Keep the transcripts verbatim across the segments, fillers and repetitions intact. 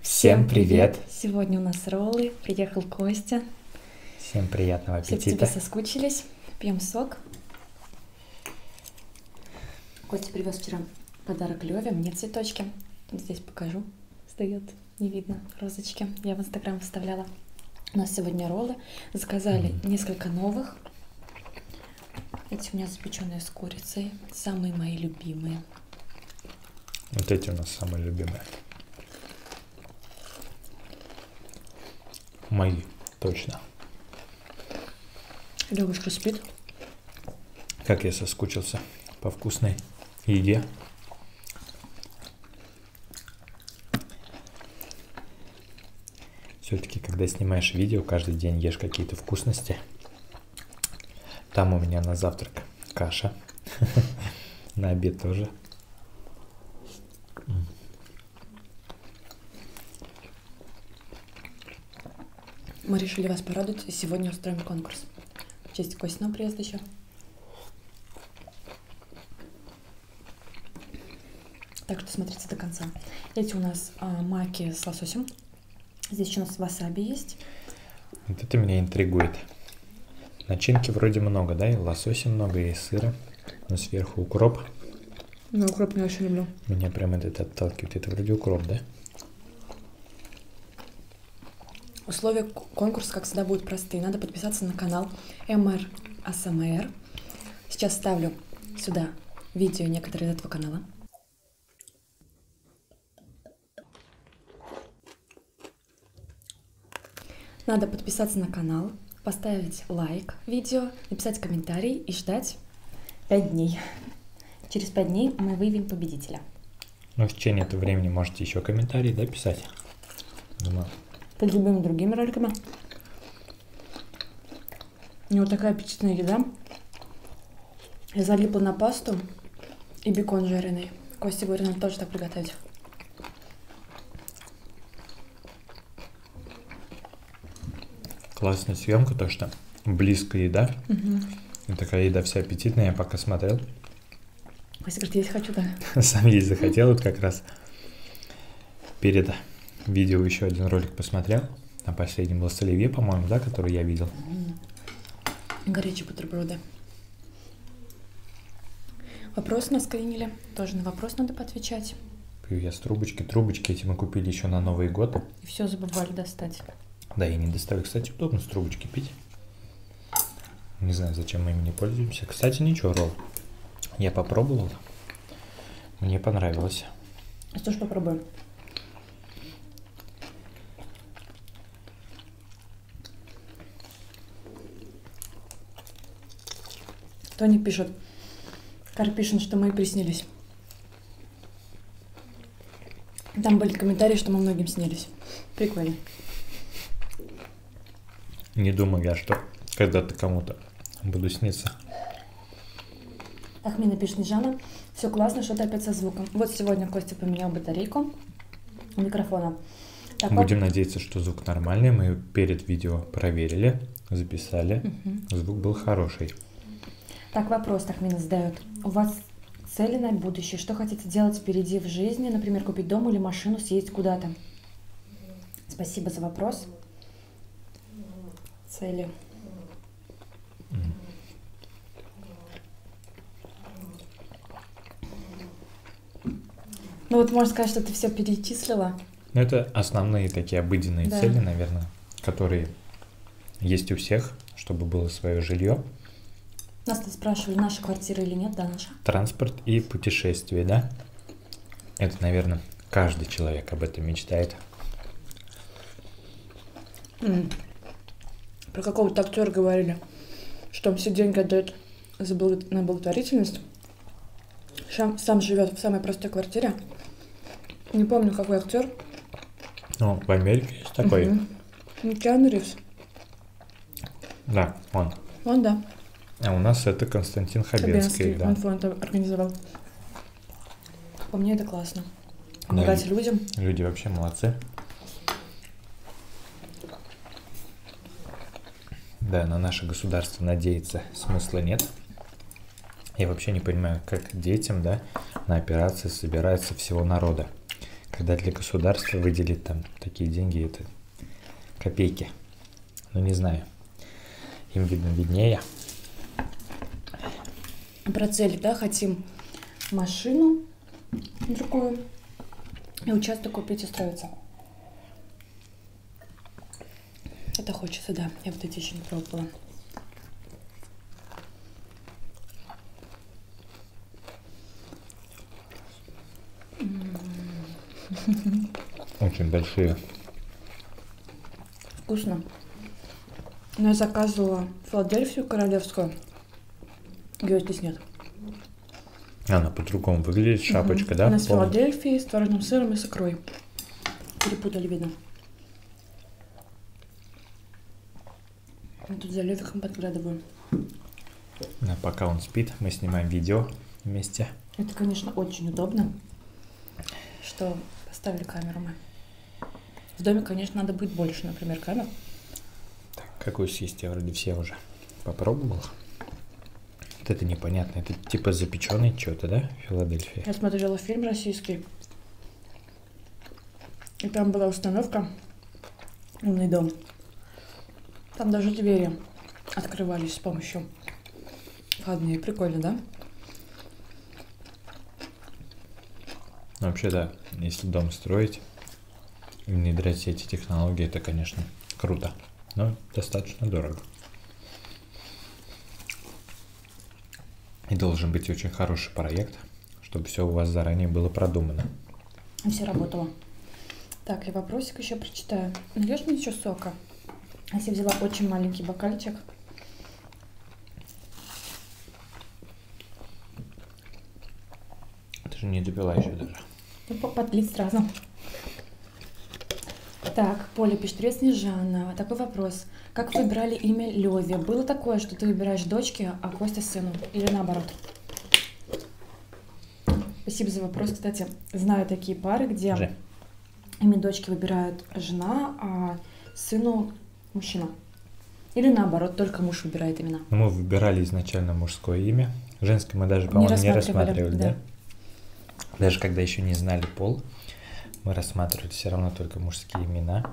Всем привет! Сегодня у нас роллы, приехал Костя. Всем приятного аппетита. Все по тебе соскучились, пьем сок. Костя привез вчера подарок Лёве, мне цветочки. Вот здесь покажу, стоят, не видно, розочки. Я в Инстаграм вставляла. У нас сегодня роллы, заказали mm. несколько новых. Эти у меня запеченные с курицей, самые мои любимые. Вот эти у нас самые любимые. Мои, точно. Лёвушка спит. Как я соскучился по вкусной еде. Все-таки, когда снимаешь видео, каждый день ешь какие-то вкусности. Там у меня на завтрак каша, на обед тоже. Мы решили вас порадовать и сегодня устроим конкурс. В честь Костиного приезда еще. Так что смотрите до конца. Эти у нас а, маки с лососем. Здесь еще у нас васаби есть. Вот это меня интригует. Начинки вроде много, да? И лосося много, и сыра. Но сверху укроп. Ну, укроп я очень люблю. Меня прям этот отталкивает. Это вроде укроп, да? Условия конкурса, как всегда, будут простые. Надо подписаться на канал эм эр а эс эм эр. Сейчас ставлю сюда видео некоторые из этого канала. Надо подписаться на канал, поставить лайк видео, написать комментарий и ждать пять дней. Через пять дней мы выявим победителя. Ну, в течение этого времени можете еще комментарии, да, писать? Думаю. Под любыми другими роликами. У него такая аппетитная еда. Я залипла на пасту и бекон жареный. Костя говорит, надо тоже так приготовить. Классная съемка, то что близкая еда. Угу. И такая еда вся аппетитная, я пока смотрел. Костя говорит, есть хочу, да? Сам есть захотел, вот как раз перед... видео еще один ролик посмотрел, на последнем был с оливье, по-моему, да, который я видел. Горячие бутерброды. Вопрос наскринили, тоже на вопрос надо поотвечать. Пью я с трубочки, трубочки эти мы купили еще на Новый год. И все забывали достать. Да, я не доставил, кстати, удобно с трубочки пить. Не знаю, зачем мы им не пользуемся. Кстати, ничего, ролл я попробовал, мне понравилось. А что ж попробуем? Тоник пишет, Карпишин, что мы и приснились. Там были комментарии, что мы многим снились. Прикольно. Не думаю я, что когда-то кому-то буду сниться. Тахмина пишет, Снежана, все классно, что-то опять со звуком. Вот сегодня Костя поменял батарейку микрофона. Так, будем вот... надеяться, что звук нормальный. Мы перед видео проверили, записали. Угу. Звук был хороший. Так, вопрос Тахмина задает. У вас цели на будущее? Что хотите делать впереди в жизни? Например, купить дом или машину, съездить куда-то? Спасибо за вопрос. Цели. Ну вот можно сказать, что ты все перечислила. Ну это основные такие обыденные да. цели, наверное, которые есть у всех, чтобы было свое жилье. Нас спрашивали, наша квартира или нет, да, наша. Транспорт и путешествие, да? Это, наверное, каждый человек об этом мечтает. Mm. Про какого-то актера говорили, что он все деньги отдает за бл... на благотворительность. Сам, сам живет в самой простой квартире. Не помню, какой актер. Ну, в Америке есть такой. Uh -huh. Киану Ривз. Да, он. Он, да. А у нас это Константин Хабенский, Хабенский да. Он фонд организовал. По мне это классно. Помогать да, людям. Люди вообще молодцы. Да, на наше государство надеяться смысла нет. Я вообще не понимаю, как детям, да, на операции собирается всего народа. Когда для государства выделит там такие деньги, это копейки. Ну, не знаю. Им, видно, виднее. Про цель, да, хотим машину другую и участок купить, устроиться. Это хочется, да. Я вот эти еще не пробовала. Очень большие. Вкусно. Но я заказывала Филадельфию королевскую. Ее здесь нет. Она по-другому выглядит, шапочка, угу. Да? Она с Филадельфией, с творожным сыром и с икрой. Перепутали, видно. Я тут за Лёвиком подглядываю. Да, пока он спит, мы снимаем видео вместе. Это, конечно, очень удобно, что поставили камеру мы. В доме, конечно, надо будет больше, например, камер. Так, какую съесть? Я вроде все уже попробовал. Вот это непонятно. Это типа запеченный что-то, да? Филадельфия. Я смотрела фильм российский. И там была установка «Умный дом». Там даже двери открывались с помощью входные. Прикольно, да? Вообще, да. Если дом строить, внедрять все эти технологии, это, конечно, круто. Но достаточно дорого. И должен быть очень хороший проект, чтобы все у вас заранее было продумано. Все работало. Так, я вопросик еще прочитаю. Нальешь мне еще сока? Я взяла очень маленький бокальчик. Ты же не допила еще даже. Ну, подлить сразу. Так, Поля пишет, привет, Снежана. Такой вопрос. Как выбирали имя Лёве? Было такое, что ты выбираешь дочке, а Костя сыну? Или наоборот? Спасибо за вопрос. Кстати, знаю такие пары, где Же. имя дочки выбирают жена, а сыну мужчина. Или наоборот, только муж выбирает имена. Мы выбирали изначально мужское имя. Женское мы даже, по-моему, не рассматривали, не рассматривали, да? Да? Даже когда еще не знали пол, мы рассматривали все равно только мужские имена.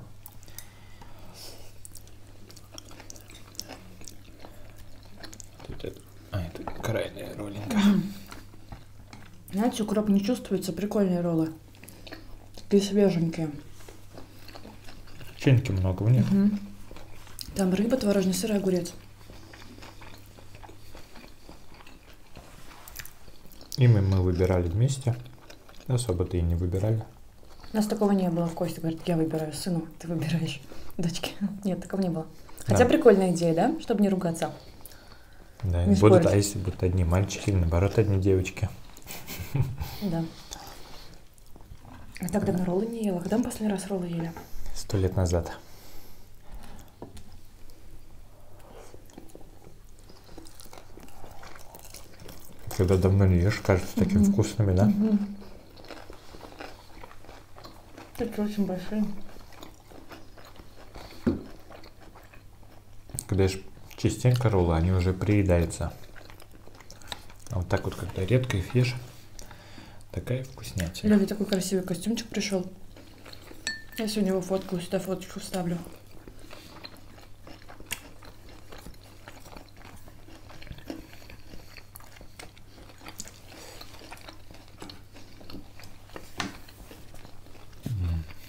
Тут это... А, это крайняя роллинга. Знаете, укроп не чувствуется. Прикольные роллы. Такие свеженькие. Печеньки много у них. Угу. Там рыба, творожный сыр и огурец. Имя мы выбирали вместе. Особо-то и не выбирали. У нас такого не было. В Косте говорит, я выбираю сыну, ты выбираешь дочки. Нет, такого не было. Хотя да. Прикольная идея, да? Чтобы не ругаться. Да, не будут, а если будут одни мальчики, наоборот, одни девочки. Да. Я так давно роллы не ела. Когда мы последний раз роллы ели? Сто лет назад. Когда давно не ешь, кажется таким угу. вкусными, да? Угу. Такие очень большие. Когда ешь частенько роллы, они уже приедаются. А вот так вот, когда редко их ешь, такая вкуснятина. Лёва, такой красивый костюмчик пришел. Я сегодня его фоткаю, сюда фоточку вставлю.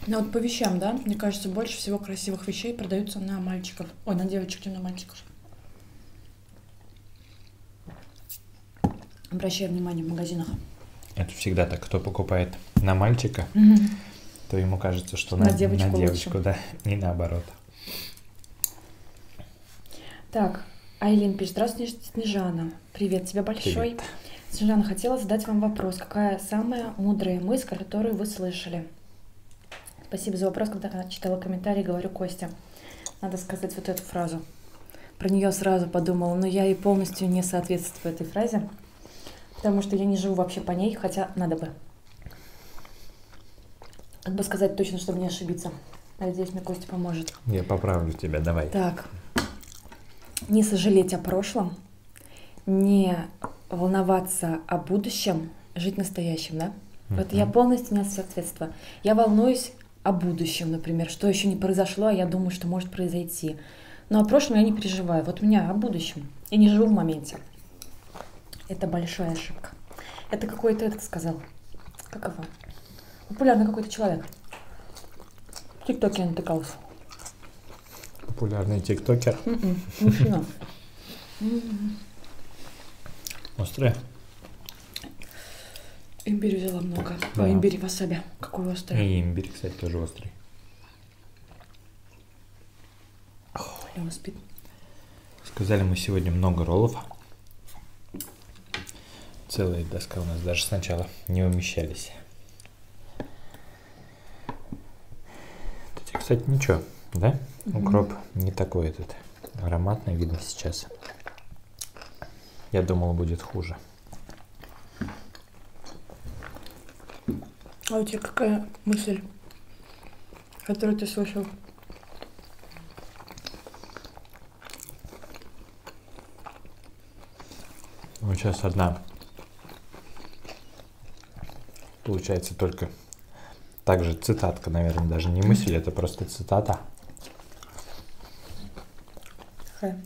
Ну вот по вещам, да, мне кажется, больше всего красивых вещей продаются на мальчиков. Ой, на девочек, не на мальчиков. Обращаю внимание в магазинах. Это всегда так. Кто покупает на мальчика, угу. то ему кажется, что на, на девочку, на девочку да, не наоборот. Так, Айлин пишет, здравствуй, Снежана. Привет тебе большой. Привет. Снежана, хотела задать вам вопрос. Какая самая мудрая мысль, которую вы слышали? Спасибо за вопрос, когда я читала комментарии, говорю, Костя, надо сказать вот эту фразу. Про нее сразу подумала, но я ей полностью не соответствую этой фразе, потому что я не живу вообще по ней, хотя надо бы. Как бы сказать точно, чтобы не ошибиться. Надеюсь, мне Костя поможет. Я поправлю тебя, давай. Так. Не сожалеть о прошлом, не волноваться о будущем, жить настоящим, да? Mm-hmm. Вот я полностью несу ответственность. Я волнуюсь о будущем, например, что еще не произошло, а я думаю, что может произойти. Но о прошлом я не переживаю. Вот у меня о будущем. Я не живу в моменте. Это большая ошибка. Это какой-то, это сказал. Как его? Популярный какой-то человек. В ТикТоке я натыкался. Популярный тиктокер. Мужчина. Острое. Имбирь взяла много. Да. Имбирь васаби. Какой острый. И имбирь, кстати, тоже острый. Лёва спит. Сказали мы сегодня много роллов. Целая доска у нас даже сначала не умещались. Кстати, ничего, да? Mm-hmm. Укроп не такой этот ароматный, видно сейчас. Я думал, будет хуже. А у тебя какая мысль, которую ты слышал? Вот сейчас одна. Получается только... Также цитатка, наверное, даже не мысль, это просто цитата. Ха.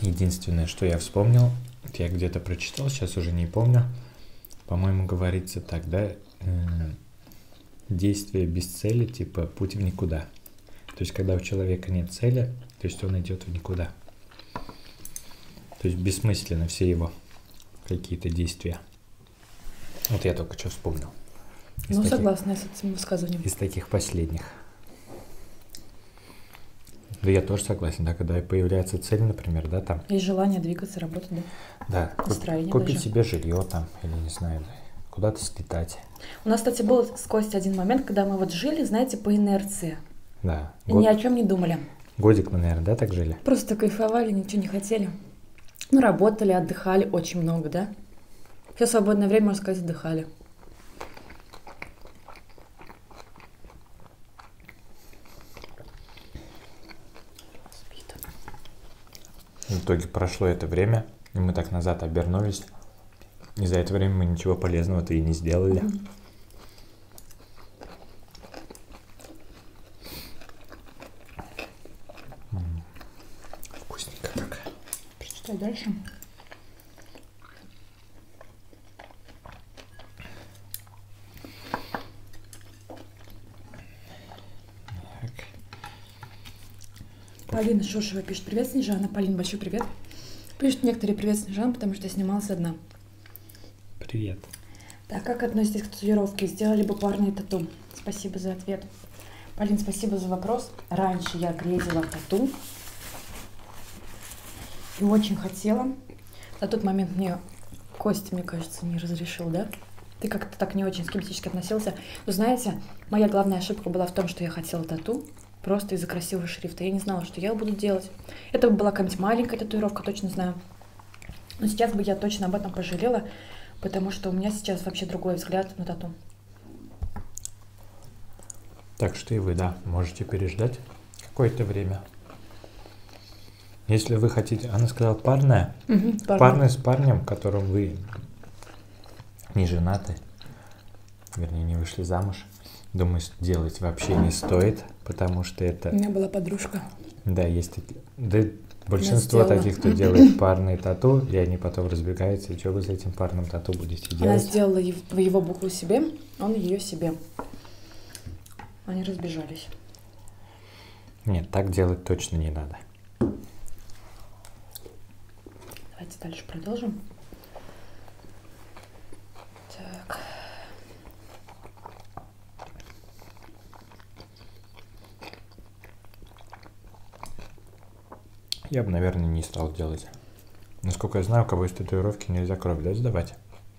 Единственное, что я вспомнил, я где-то прочитал, сейчас уже не помню. По-моему, говорится так, да? Действие без цели, типа путь в никуда. То есть, когда у человека нет цели, то есть он идет в никуда. То есть бессмысленно все его какие-то действия. Вот я только что вспомнил. Из ну, таких, согласна с этим высказыванием. Из таких последних. Да я тоже согласен, да, когда появляется цель, например, да, там. И желание двигаться, работать, да. Да, настроение купить даже. Себе жилье там, или не знаю, куда-то слетать. У нас, кстати, был с Костей один момент, когда мы вот жили, знаете, по инерции. Да. И год... ни о чем не думали. Годик мы, наверное, да, так жили? Просто кайфовали, ничего не хотели. Ну, работали, отдыхали очень много, да. Все свободное время, можно сказать, отдыхали. В итоге прошло это время, и мы так назад обернулись, и за это время мы ничего полезного-то и не сделали. Mm-hmm. М-м. Вкусненько так. Прочитай дальше. Полина Шушева пишет: «Привет, Снежана». Полин, большой привет. Пишут некоторые: «Привет, Снежана», потому что я снималась одна. Привет. Так, как относитесь к татуировке? Сделали бы парные тату? Спасибо за ответ. Полин, спасибо за вопрос. Раньше я грезила тату. И очень хотела. На тот момент мне Костя, мне кажется, не разрешил, да? Ты как-то так не очень скептически относился. Но знаете, моя главная ошибка была в том, что я хотела тату. Просто из-за красивого шрифта. Я не знала, что я буду делать. Это была какая-нибудь маленькая татуировка, точно знаю. Но сейчас бы я точно об этом пожалела, потому что у меня сейчас вообще другой взгляд на тату. Так что и вы, да, можете переждать какое-то время. Если вы хотите... Она сказала парная. Угу, парная. Парная с парнем, которым вы не женаты. Вернее, не вышли замуж. Думаю, делать вообще не стоит, потому что это... У меня была подружка. Да, есть такие... Да, большинство таких, кто делает парные тату, и они потом разбегаются, и что вы с этим парным тату будете делать? Она сделала его букву себе, он ее себе. Они разбежались. Нет, так делать точно не надо. Давайте дальше продолжим. Так... Я бы, наверное, не стал делать. Насколько я знаю, у кого из татуировки нельзя кровь, да, сдавать?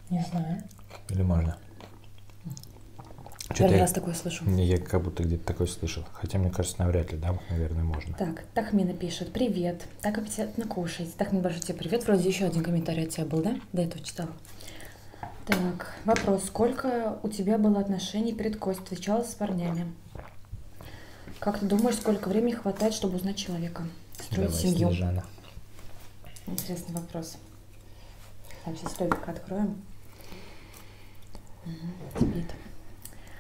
Не знаю. Или можно? Первый я, раз такое слышу. Я как будто где-то такое слышал. Хотя, мне кажется, навряд ли, да, наверное, можно. Так, Тахмина пишет: «Привет, так аппетитно кушать». Тахмина, большой тебе привет. Вроде еще один комментарий от тебя был, да? До этого читала. Так, вопрос. Сколько у тебя было отношений перед Костей? Встречалась с парнями? Как ты думаешь, сколько времени хватает, чтобы узнать человека? Строить Давай, семью. Снежана. Интересный вопрос. Там сейчас Лёвика откроем. Угу. Сплит.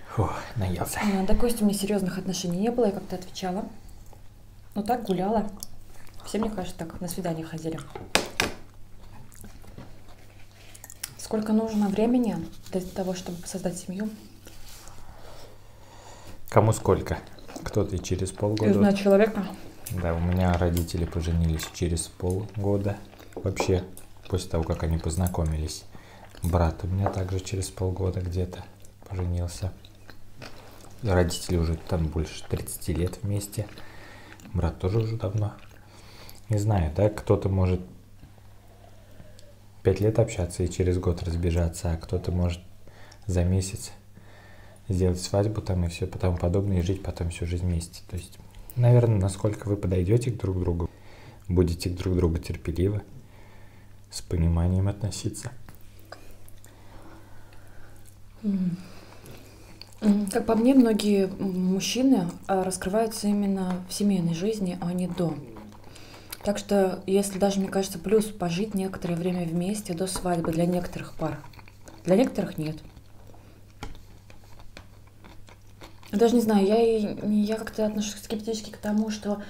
Фух, наелся. А, да, Костя, у меня серьезных отношений не было, я как-то отвечала. Ну так, гуляла. Все, мне кажется, так на свидание ходили. Сколько нужно времени для того, чтобы создать семью? Кому сколько? Кто-то через полгода. Ты знаешь человека? Да, у меня родители поженились через полгода. Вообще, после того, как они познакомились. Брат у меня также через полгода где-то поженился. Родители уже там больше тридцати лет вместе. Брат тоже уже давно. Не знаю, да, кто-то может пять лет общаться и через год разбежаться, а кто-то может за месяц сделать свадьбу там и все по тому подобное, и жить потом всю жизнь вместе. То есть, наверное, насколько вы подойдете друг к другу, будете друг к другу терпеливы, с пониманием относиться. Как по мне, многие мужчины раскрываются именно в семейной жизни, а не до. Так что, если даже, мне кажется, плюс пожить некоторое время вместе до свадьбы для некоторых пар. Для некоторых нет. Даже не знаю, я, я как-то отношусь скептически к тому, что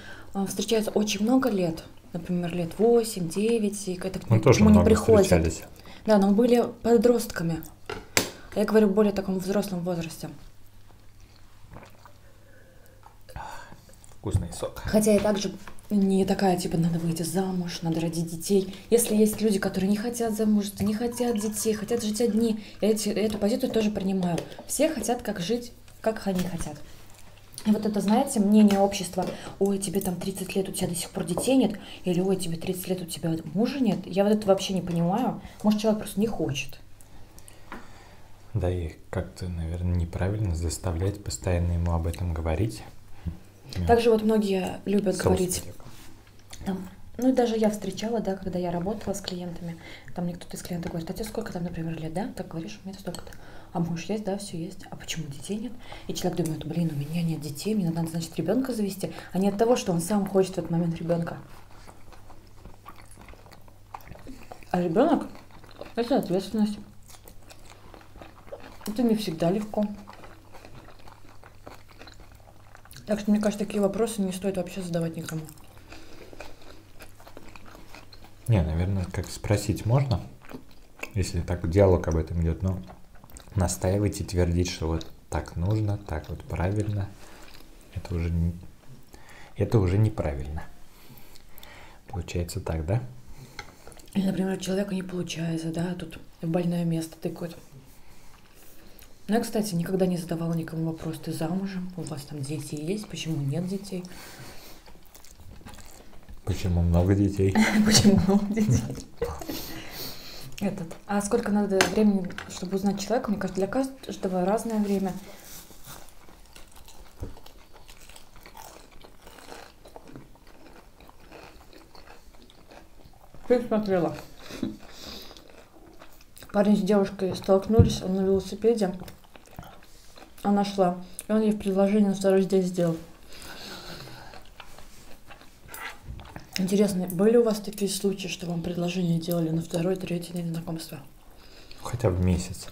встречаются очень много лет. Например, лет восемь-девять, и это к нему не приходит. Да, но были подростками. Я говорю в более таком взрослом возрасте. Вкусный сок. Хотя я также не такая, типа, надо выйти замуж, надо родить детей. Если есть люди, которые не хотят замуж, не хотят детей, хотят жить одни, я эти, эту позицию тоже принимаю. Все хотят как жить, как они хотят. И вот это, знаете, мнение общества, ой, тебе там тридцать лет, у тебя до сих пор детей нет, или ой, тебе тридцать лет, у тебя мужа нет, я вот это вообще не понимаю. Может, человек просто не хочет. Да и как-то, наверное, неправильно заставлять постоянно ему об этом говорить. Также вот многие любят говорить, там, ну и даже я встречала, да, когда я работала с клиентами, там мне кто-то из клиентов говорит, а тебе сколько там, например, лет, да, так говоришь, у меня столько-то, а муж есть, да, все есть, а почему детей нет? И человек думает, блин, у меня нет детей, мне надо, значит, ребенка завести, а не от того, что он сам хочет в этот момент ребенка. А ребенок – это ответственность. Это не всегда легко. Так что, мне кажется, такие вопросы не стоит вообще задавать никому. Не, наверное, как спросить можно, если так диалог об этом идет, но настаивать и твердить, что вот так нужно, так вот правильно, это уже, не, это уже неправильно. Получается так, да? Или, например, у человека не получается, да, тут в больное место тыкают. Ну, я, кстати, никогда не задавала никому вопрос, ты замужем, у вас там дети есть, почему нет детей? Почему много детей? Почему много детей? Этот. А сколько надо времени, чтобы узнать человека? Мне кажется, для каждого разное время. Ты смотрела. Парень с девушкой столкнулись, он на велосипеде. Она шла, и он ей в предложении на второй день сделал. Интересно, были у вас такие случаи, что вам предложение делали на второй, третий день знакомства? Хотя бы месяц.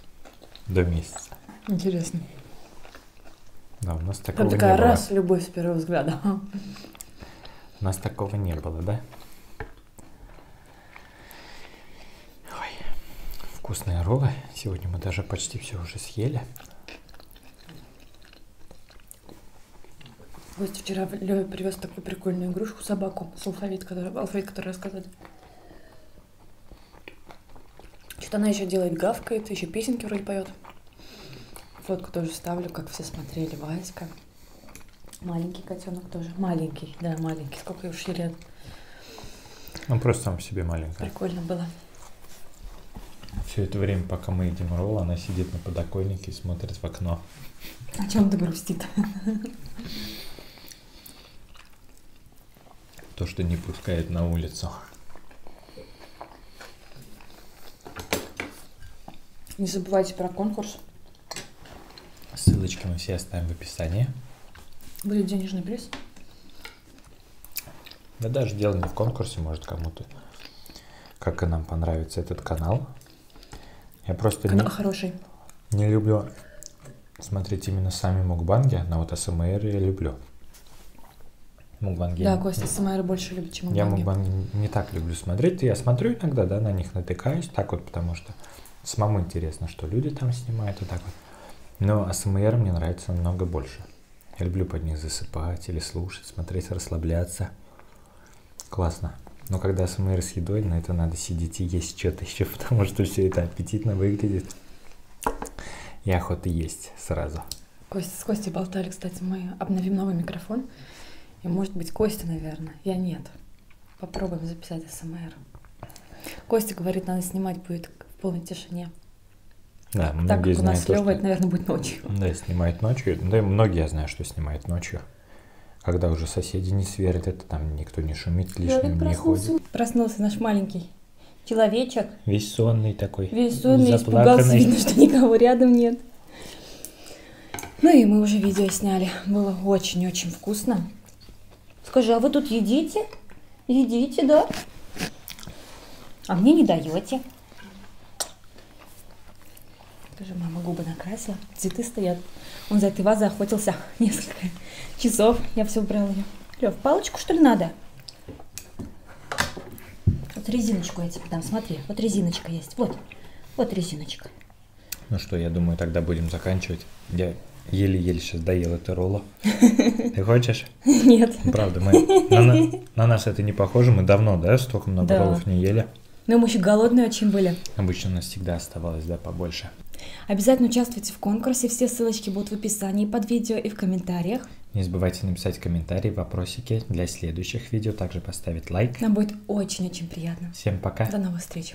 До месяца. Интересно. Да, у нас такого не было. Там такая раз, любовь с первого взгляда. У нас такого не было, да? Ой, вкусные роллы. Сегодня мы даже почти все уже съели. Костя вчера Лёва привез такую прикольную игрушку, собаку, с алфавит, который, алфавит, который рассказывает. Что-то она еще делает, гавкает, еще песенки вроде поет. Фотку тоже ставлю, как все смотрели, Васька. Маленький котенок тоже. Маленький, да, маленький. Сколько уж ей лет. Он просто сам по себе маленький. Прикольно было. Все это время, пока мы едим ролл, она сидит на подоконнике и смотрит в окно. О чем-то грустит. То, что не пускает на улицу. Не забывайте про конкурс. Ссылочки мы все оставим в описании. Будет денежный приз. Да даже дело не в конкурсе, может кому-то, как и нам, понравится этот канал. Я просто канал не... хороший. Не люблю смотреть именно сами мукбанги, но вот АСМР я люблю. Мукбанги. Да, Костя АСМР больше любит, чем мукбанги. Я мукбанги не так люблю смотреть. Я смотрю иногда, да, на них натыкаюсь, так вот, потому что самому интересно, что люди там снимают, и так вот. Но АСМР мне нравится намного больше. Я люблю под них засыпать или слушать, смотреть, расслабляться. Классно. Но когда АСМР с едой, на это надо сидеть и есть что-то еще, потому что все это аппетитно выглядит. И охота есть сразу. Костя, с Костей болтали, кстати, мы обновим новый микрофон. И может быть Костя, наверное. Я нет. Попробуем записать АСМР. Костя говорит, надо снимать будет в полной тишине. Да, так как у нас с Лёвой, наверное, будет ночью. Да, снимает ночью. Да и многие, я знаю, что снимает ночью. Когда уже соседи не сверят, это там никто не шумит, лишним не ходит. Проснулся наш маленький человечек. Весь сонный такой. Весь сонный, испугался, видно, что никого рядом нет. Ну и мы уже видео сняли. Было очень-очень вкусно. Скажи, а вы тут едите? Едите, да? А мне не даете. Скажи, мама губы накрасила, цветы стоят. Он за этой вазой охотился несколько часов. Я все убрала ее. Лев, палочку, что ли, надо? Вот резиночку я тебе дам, смотри. Вот резиночка есть. Вот. Вот резиночка. Ну что, я думаю, тогда будем заканчивать. Я еле-еле сейчас доел это ролло. Ты хочешь? Нет. Правда, мы на нас это не похоже. Мы давно, да, столько много роллов не ели. Ну, мы еще голодные очень были. Обычно у нас всегда оставалось, да, побольше. Обязательно участвуйте в конкурсе, все ссылочки будут в описании под видео и в комментариях. Не забывайте написать комментарии, вопросики для следующих видео, также поставить лайк. Нам будет очень-очень приятно. Всем пока. До новых встреч.